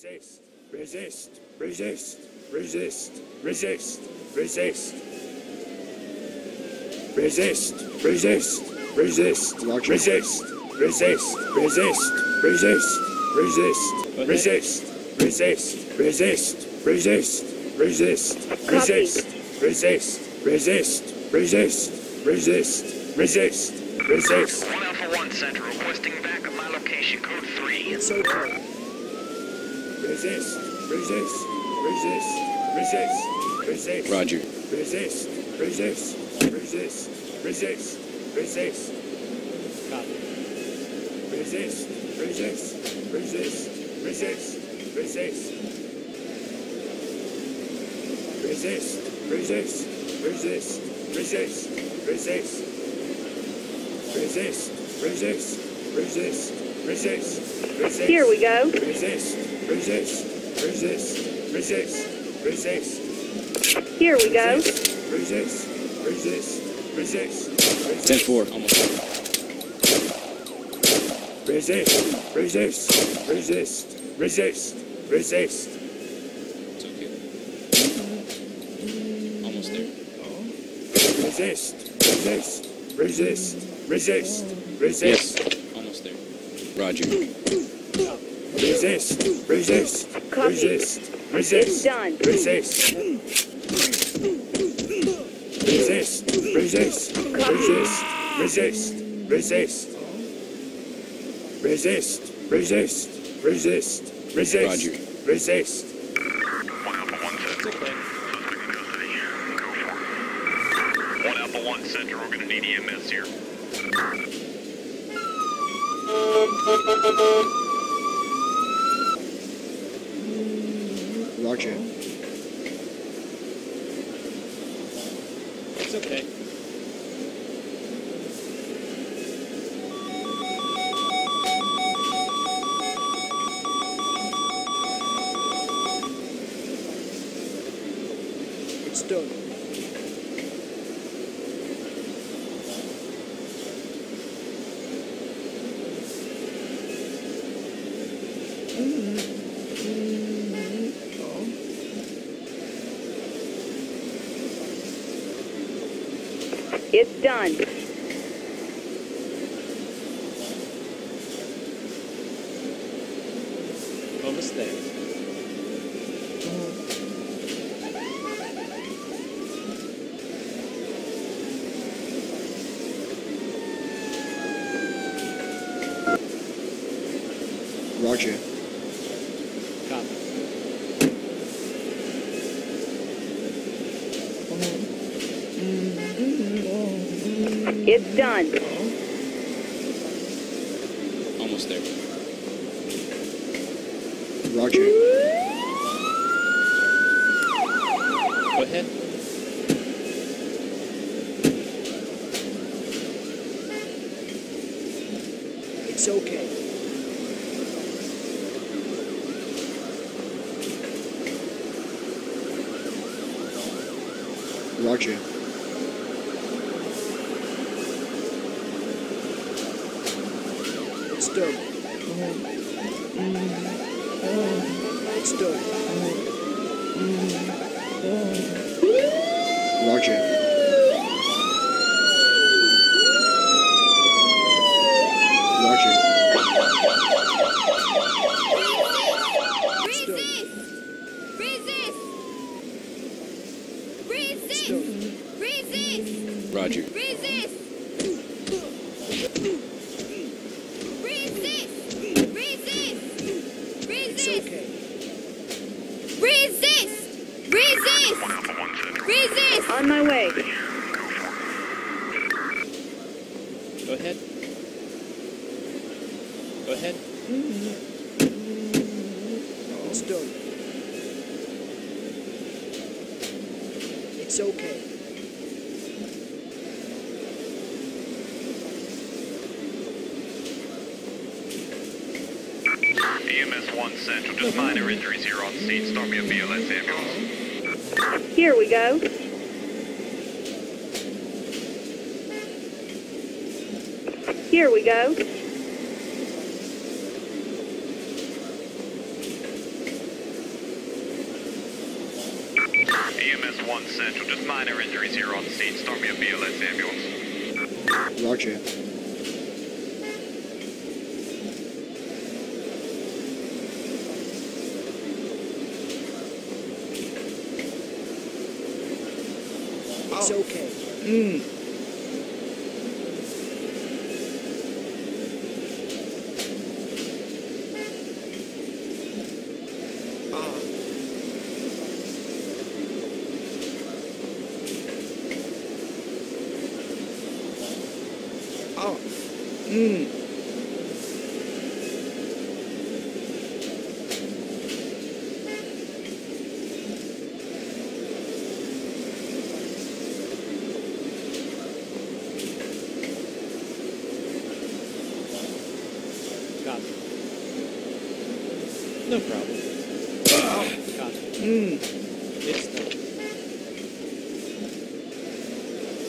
Resist, resist, resist, resist, resist, resist, resist, resist, resist, resist, resist, resist, resist, resist, resist, resist, resist, resist, resist, resist, resist, resist, resist, resist, resist, resist. 1 Alpha 1 Center requesting back at my location, code 3. Resist, resist, resist, resist, resist. Roger. Resist, resist, resist, resist, resist. Copy. Resist, resist, resist, resist, resist. Resist, resist, resist, resist, resist. Resist, resist, resist, resist, resist. Here we go. Resist. Resist, resist, resist, resist. Here we go. Resist, resist, resist, resist. 10-4, almost. Resist, resist, resist, resist, resist. It's okay. Almost there. Oh. Resist, resist, resist, resist, resist. Yes. Almost there. Roger. Resist, resist, resist, resist, resist, resist, resist, resist, resist, resist, resist, resist, resist, resist, resist. 1 Alpha 1 Center, we're going to need EMS here. Roger. It's okay. It's done. It's done. Almost there. Roger. Copy. It's done. Almost there. Roger. Go ahead. It's okay. Roger. It's done. It's done. Roger. Roger. Resist! Resist! Resist! Resist! Roger. Resist! Resist! On my way. Go ahead. Go ahead. It's done. It's okay. EMS 1 Central, just minor injuries here on scene. Start me a BLS ambulance. Here we go. Here we go. 1 Central, just minor injuries here on scene. Start me a BLS ambulance. Roger. It's okay. Mm. No problem. Got it. It's done.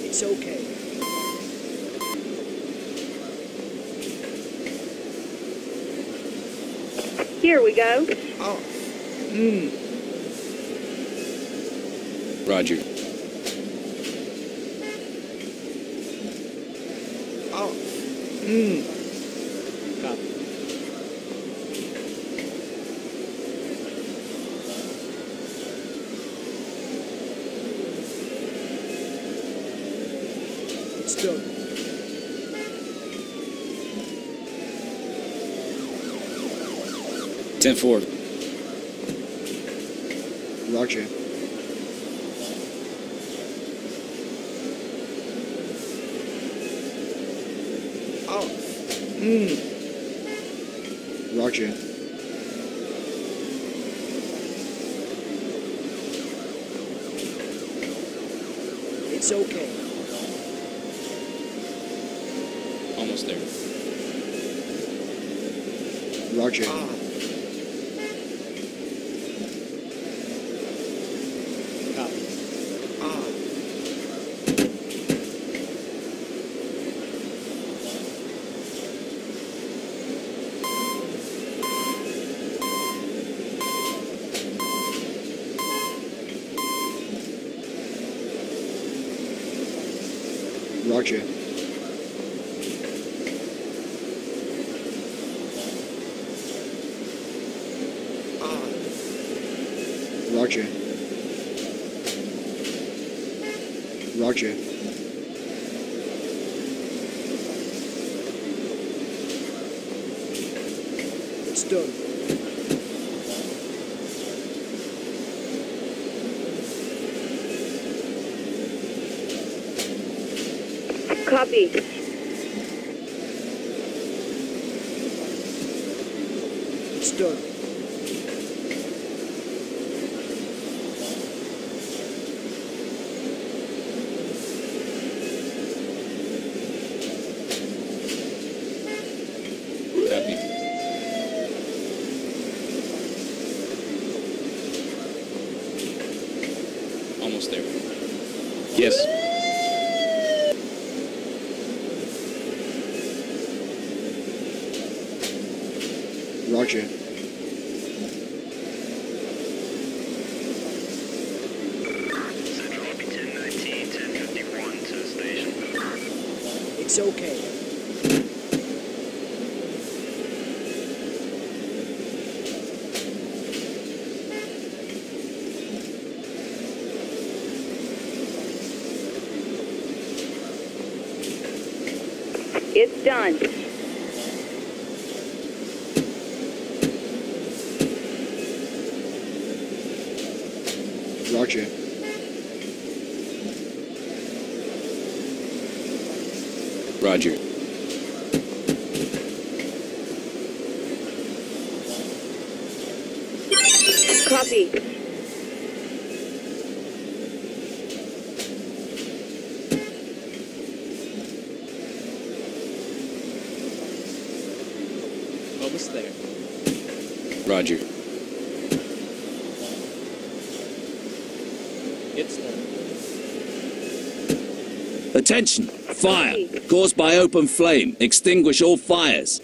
It's okay. Here we go. Oh. Roger. Oh. Ten forward. Roger. Oh. Roger. It's okay. Almost there. Roger. Roger. Roger. Roger. It's done. Copy. It's done. Copy. Almost there. Yes. Roger. Central 1019, 1051 to the station. It's okay. It's done. Roger. Roger. Copy. Almost there. Roger. Attention! Fire! Caused by open flame. Extinguish all fires.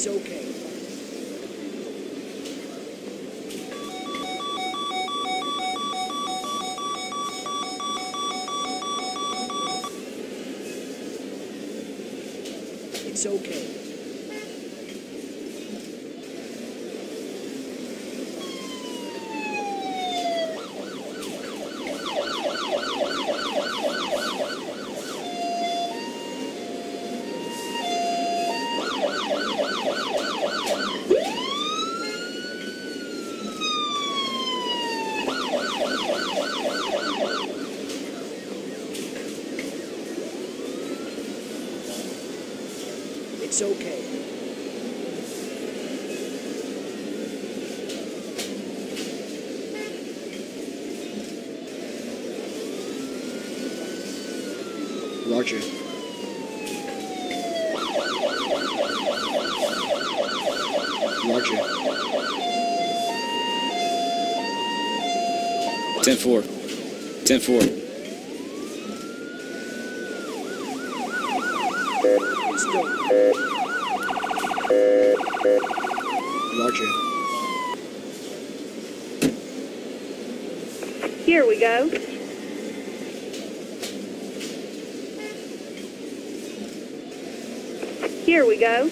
It's okay. It's okay. It's okay. Roger. Roger. 10-4. 10-4. Let's go. Roger. Here we go. Here we go.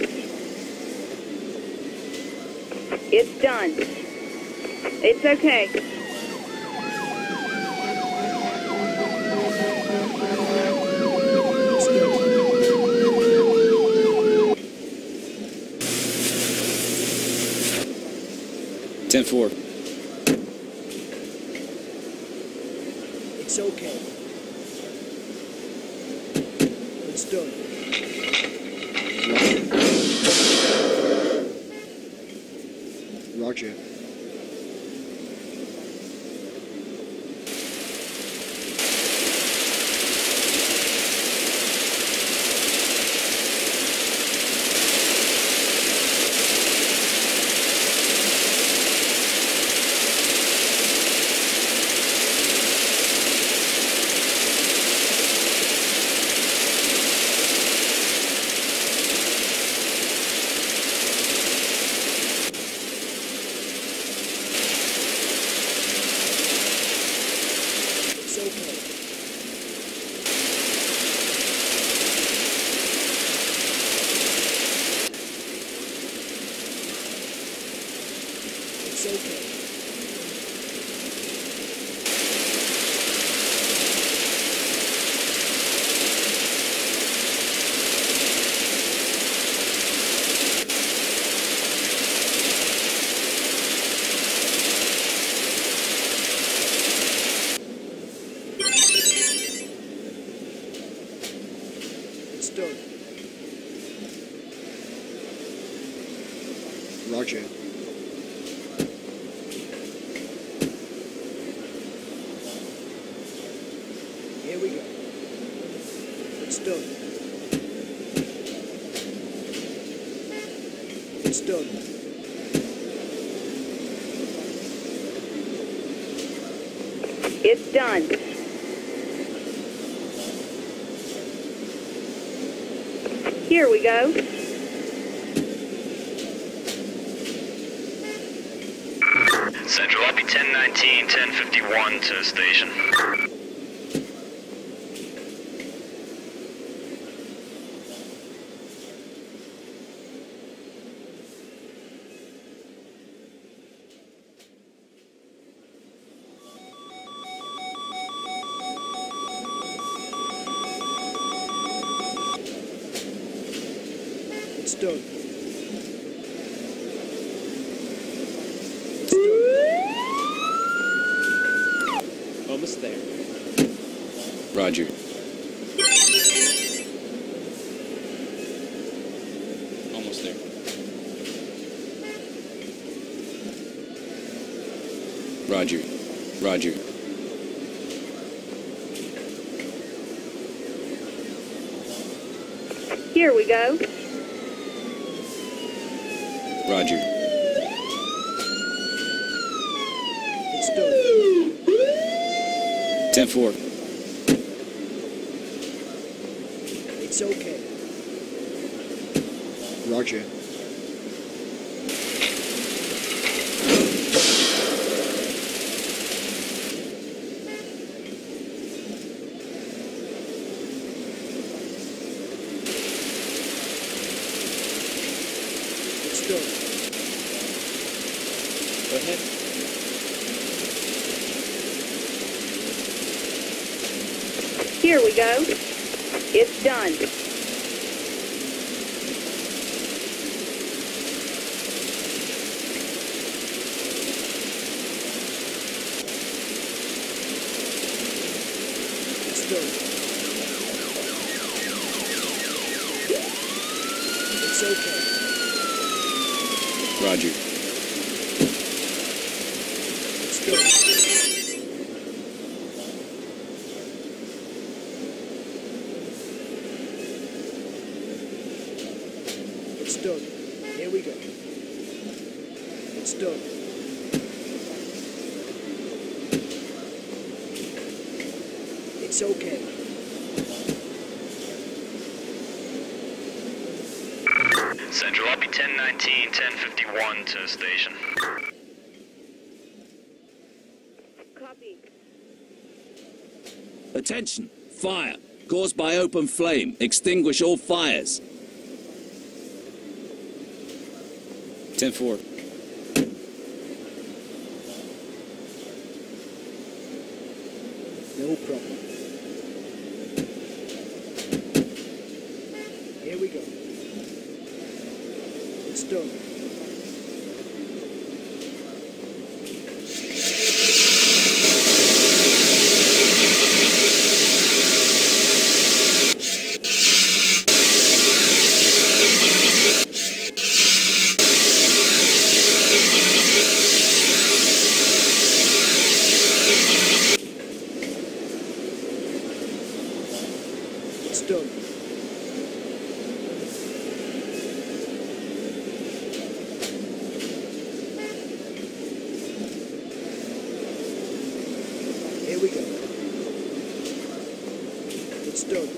It's done. It's okay. It's okay. It's done. Roger. Roger. Here we go. It's done. It's done. It's done. Here we go. Central, I'll be 1019, 1051 to station. It's done. There. Roger. Almost there. Roger. Roger. Here we go. Roger. Let's do it. 10-4. It's okay. Roger. sure. Go ahead. Here we go. It's done. It's okay. Roger. Let's go. It's done. Here we go. It's done. It's okay. Central, I'll be 1019, 1051 to station. Copy. Attention! Fire! Caused by open flame. Extinguish all fires. 10-4. No problem. Here we go. It's done. It's done. Here we go. It's done.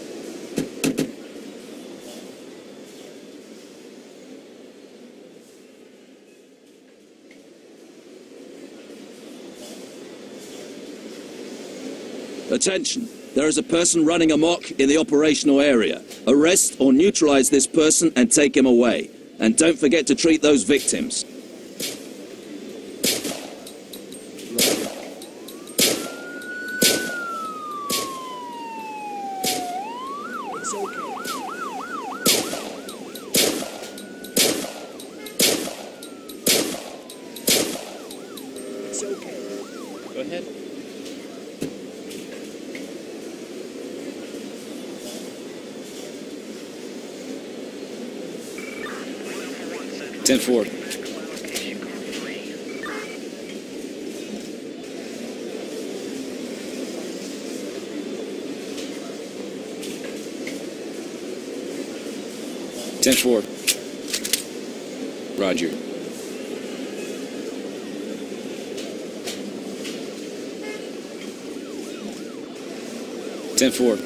Attention. There is a person running amok in the operational area. Arrest or neutralize this person and take him away. And don't forget to treat those victims. It's okay. It's okay. Go ahead. Ten four. Send forward. Roger. Send forward.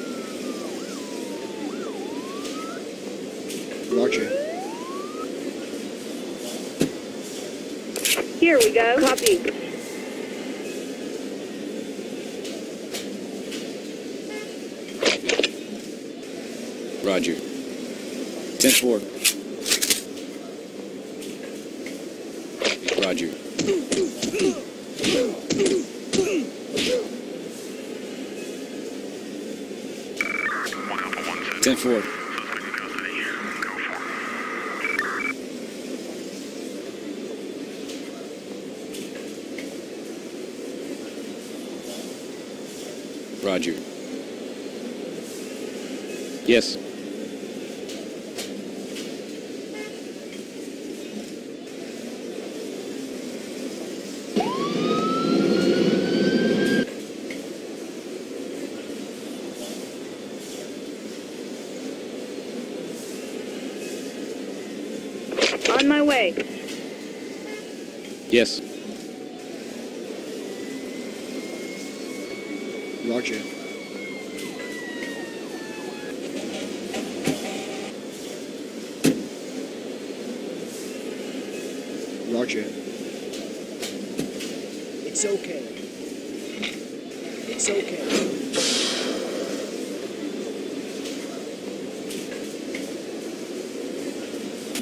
Roger. Here we go. Copy. Roger. 10-4. Roger. 10-4. Roger. Yes. On my way. Yes. Roger. Roger. It's okay. It's okay.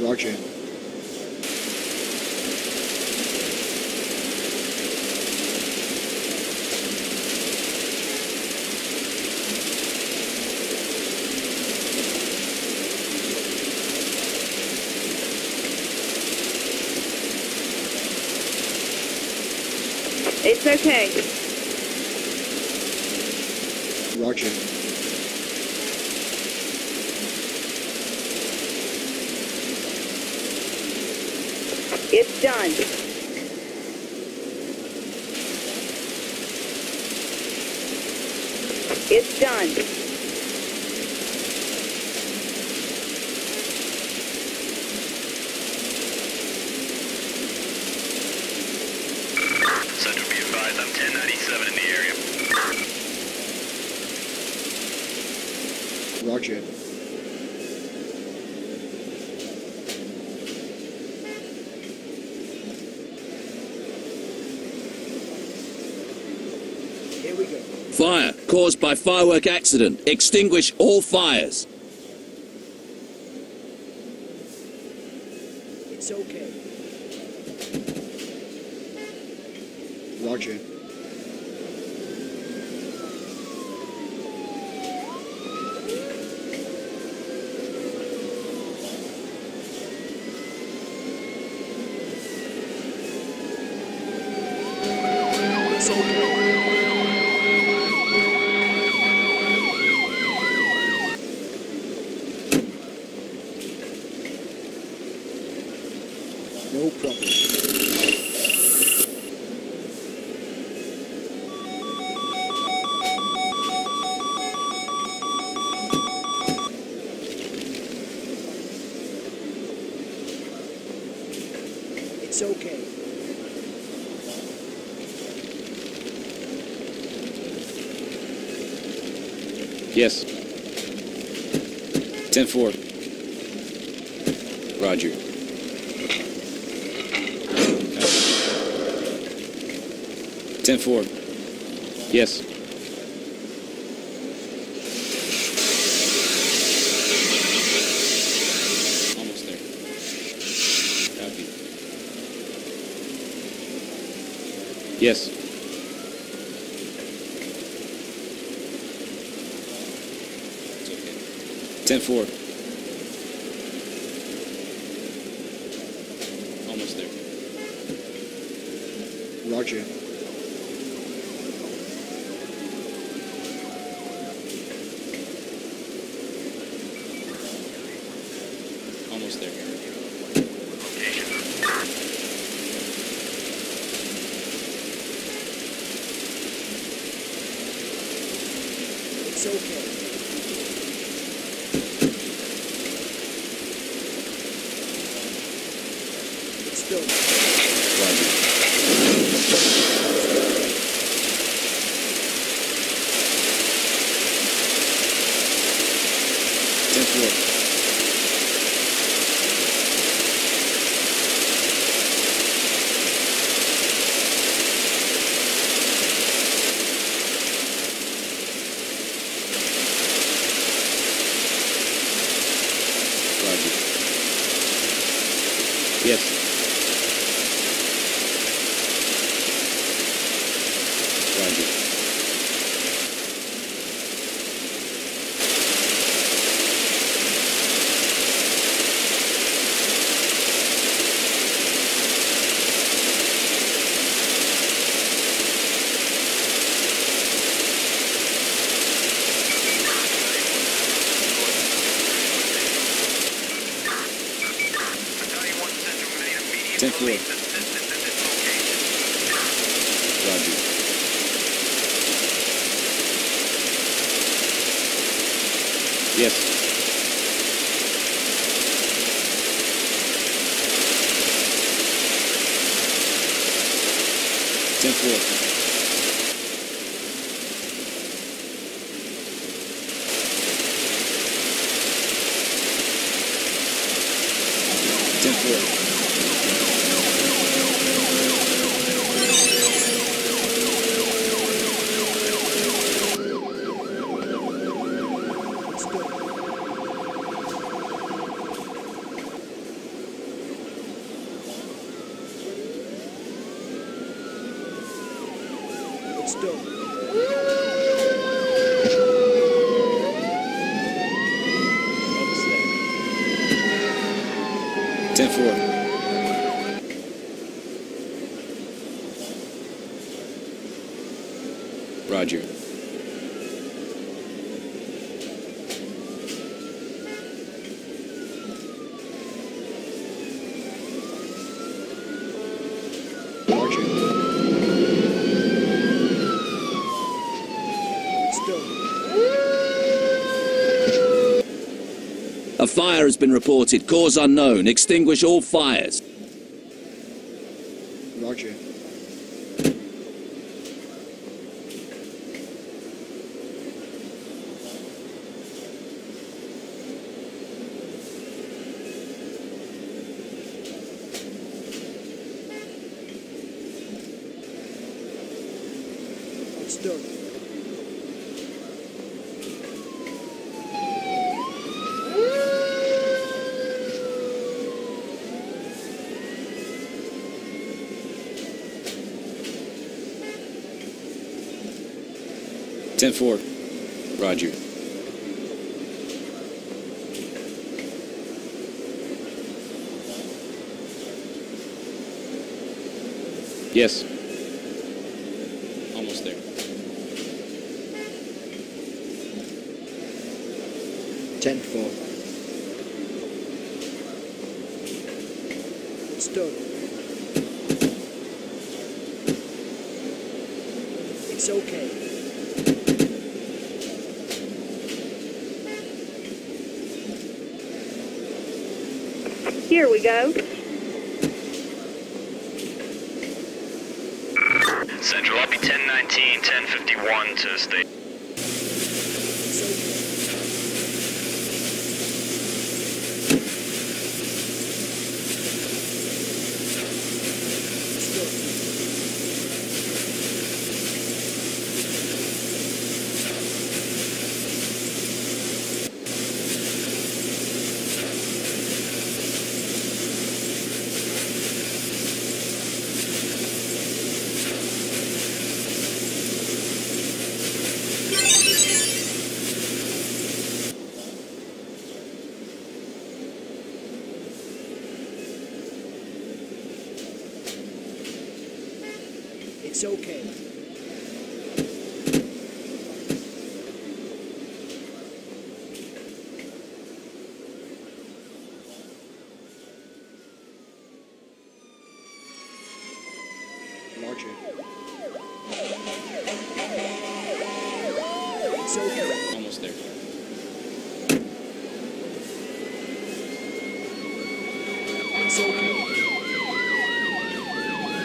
Roger. It's okay. Roger. It's done. It's done. Central, be advised, I'm 1097 in the area. Roger. Here we go. Fire caused by firework accident. Extinguish all fires. It's okay. Roger. It's okay. No problem. It's okay. Yes. 10-4. Roger. Forward. Yes. Almost there. Copy. Yes. It's okay. 10-4. Almost there. Roger. There. It's okay. It's still right. 10-4. Yes. Roger. Roger. Yes. Ten four. It's done. Almost there. 10-4. Roger. A fire has been reported. Cause unknown. Extinguish all fires. Roger. It's done. Ten four, Roger. Yes. Almost there. 10-4. It's done. It's okay. Here we go. Central, I'll be 1019, 1051 to state. It's okay. Larger. It's okay. Almost there. It's okay.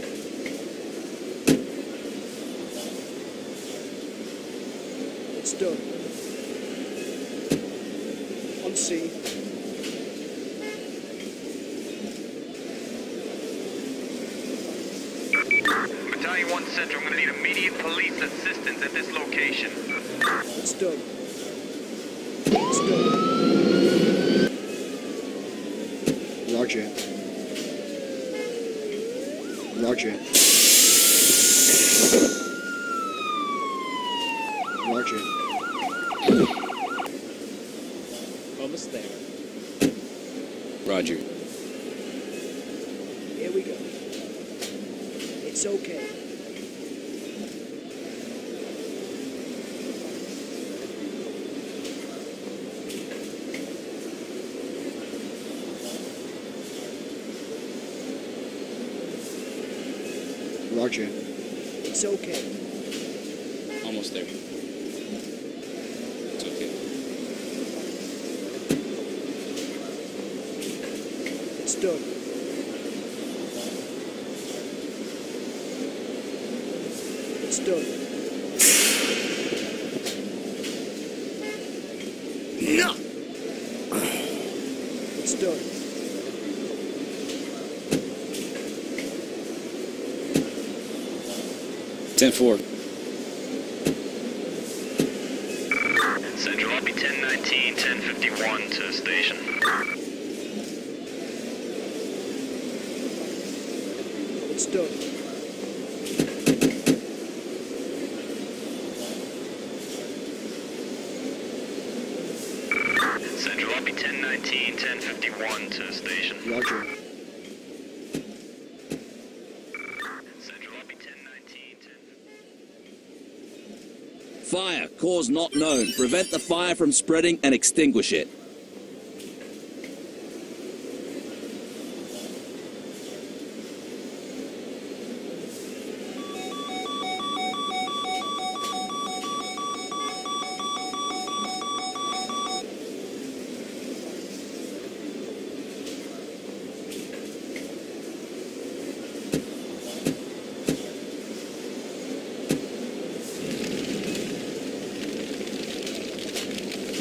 It's done. On C. Battalion 1 Central, I'm going to need immediate police assistance at this location. It's done. It's done. Roger. Roger. Roger. Almost there. Roger. Here we go. It's okay. Roger. It's okay. Almost there. It's done. It's done. No. It's done. Ten four. Central, I'll be 1019, 1051 to station. It's done. Central, I'll be 1019, 1051 to station. Roger. Fire, cause not known. Prevent the fire from spreading and extinguish it.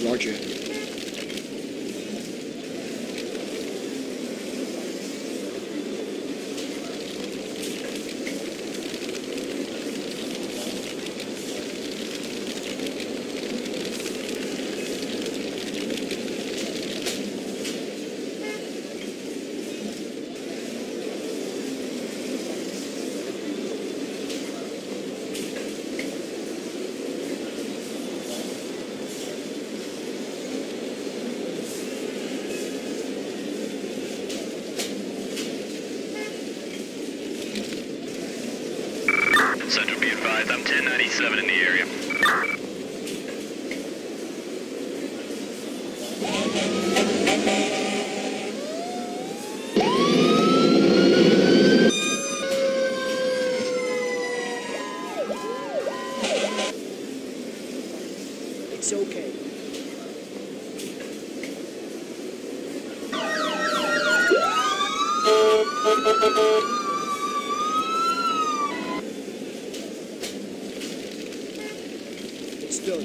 Roger. Central, be advised, I'm 1097 in the area. It's okay. Still.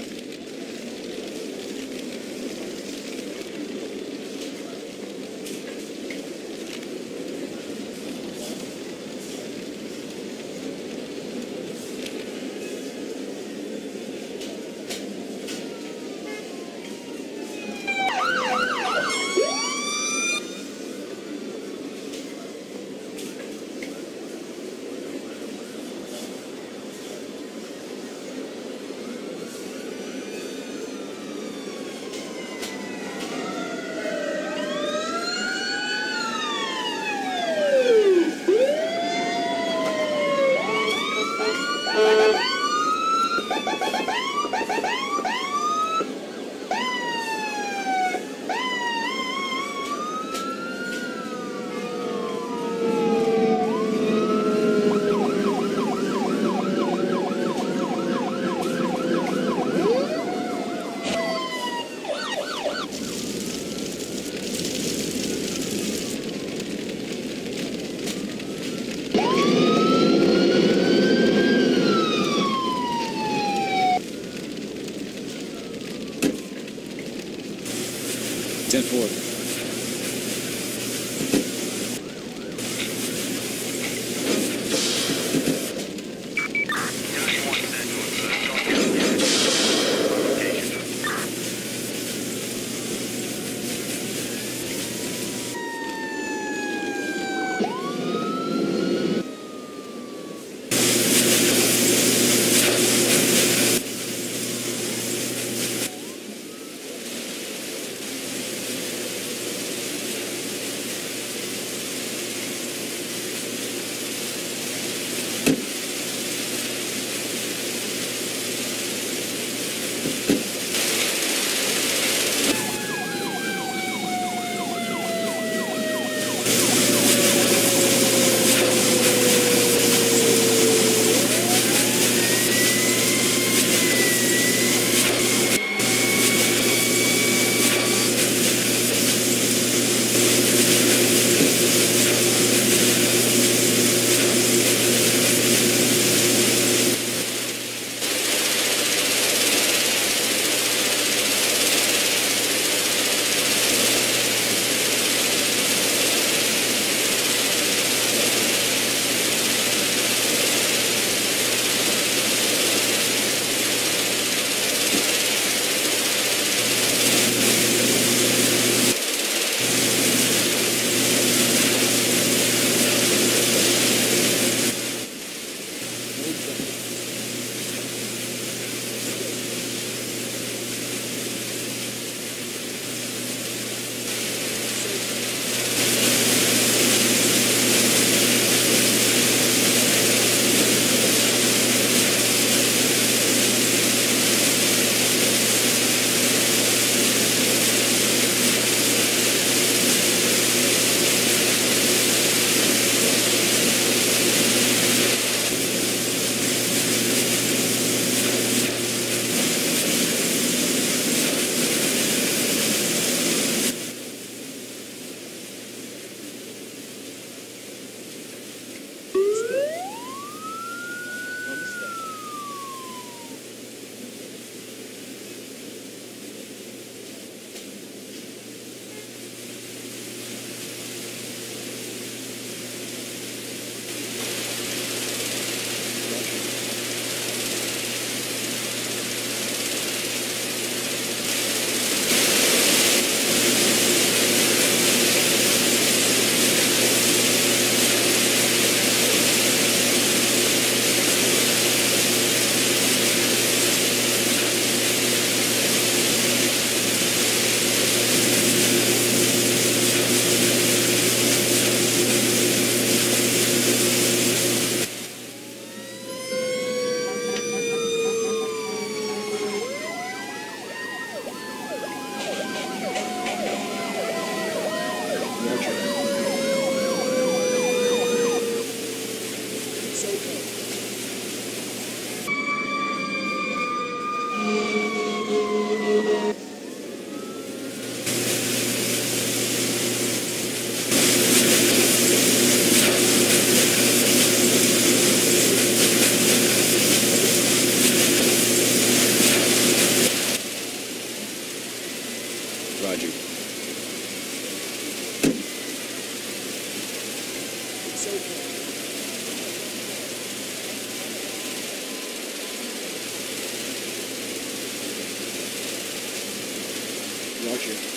temperature.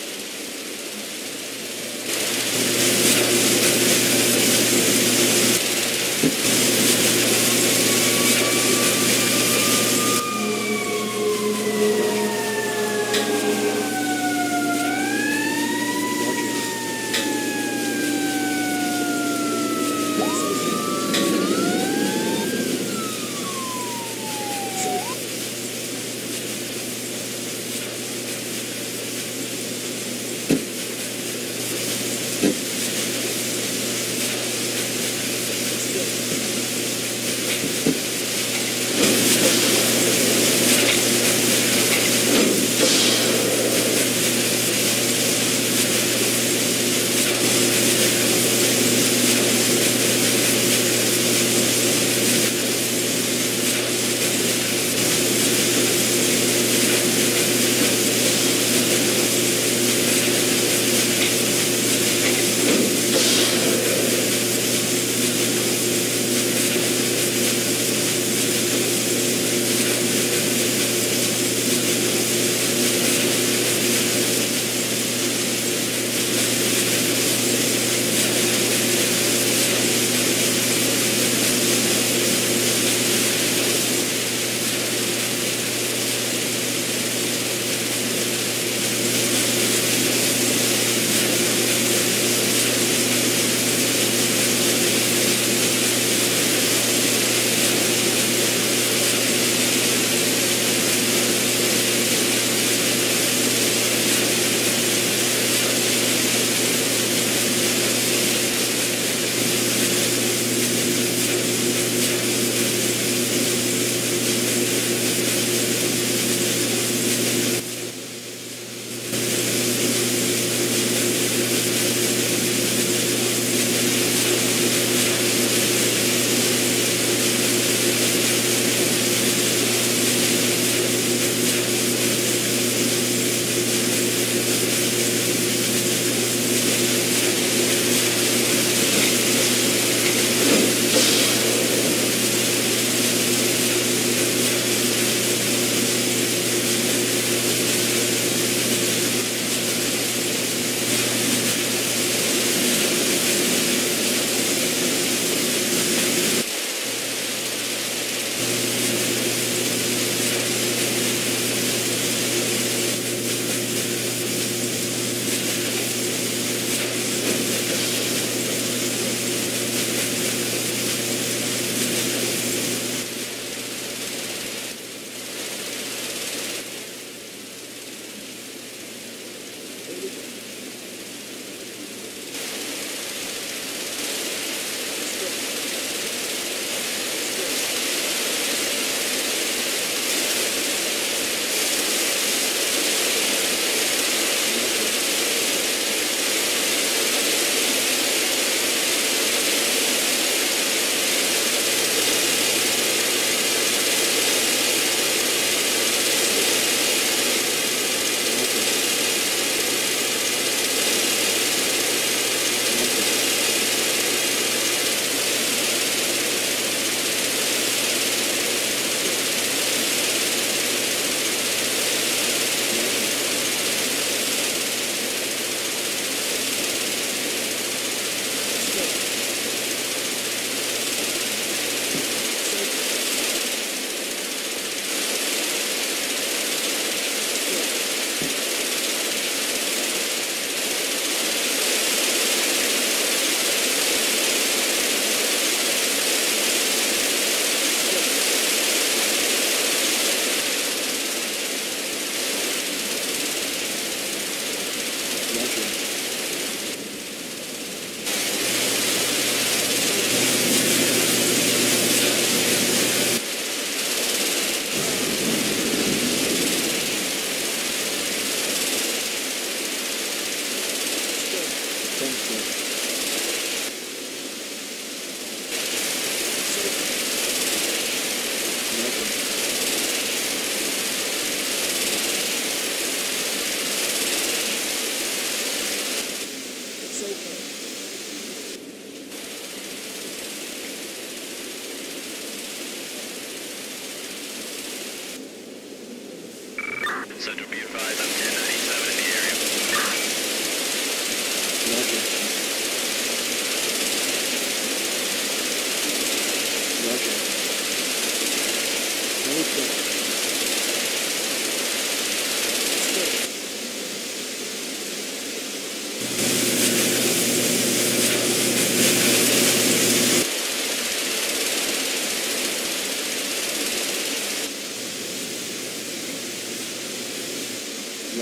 Central B5, I'm 1097 in the area.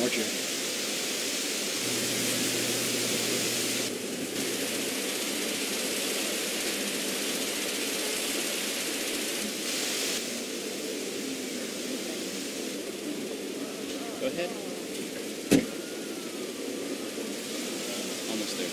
Roger. Go ahead. Almost there.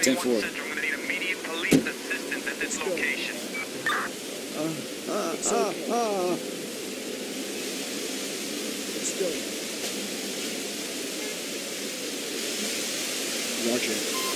Central, I'm gonna need immediate police assistance at this location. Let's go. Roger.